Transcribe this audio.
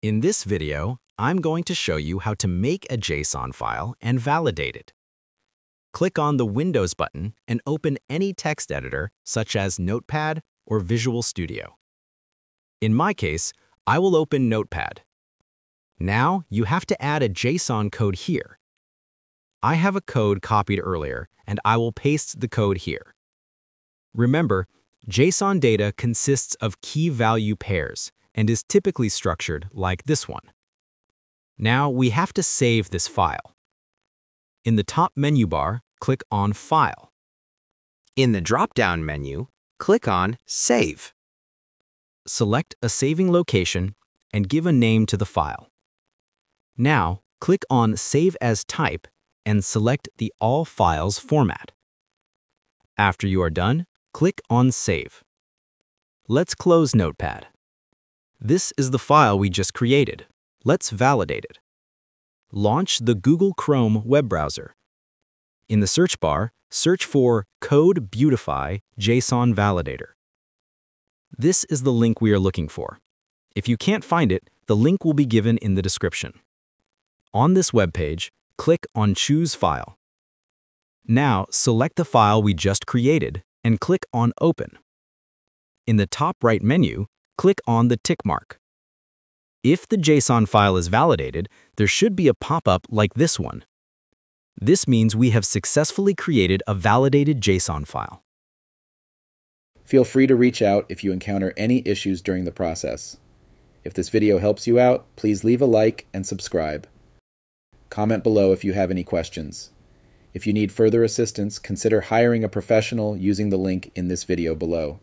In this video, I'm going to show you how to make a JSON file and validate it. Click on the Windows button and open any text editor, such as Notepad or Visual Studio. In my case, I will open Notepad. Now, you have to add a JSON code here. I have a code copied earlier, and I will paste the code here. Remember, JSON data consists of key-value pairs and is typically structured like this one. Now, we have to save this file. In the top menu bar, click on File. In the drop-down menu, click on Save. Select a saving location and give a name to the file. Now, click on Save as Type and select the All Files format. After you are done, click on Save. Let's close Notepad. This is the file we just created. Let's validate it. Launch the Google Chrome web browser. In the search bar, search for Code Beautify JSON Validator. This is the link we are looking for. If you can't find it, the link will be given in the description. On this web page, click on Choose File. Now, select the file we just created and click on Open. In the top right menu, click on the tick mark. If the JSON file is validated, there should be a pop-up like this one. This means we have successfully created a validated JSON file. Feel free to reach out if you encounter any issues during the process. If this video helps you out, please leave a like and subscribe. Comment below if you have any questions. If you need further assistance, consider hiring a professional using the link in this video below.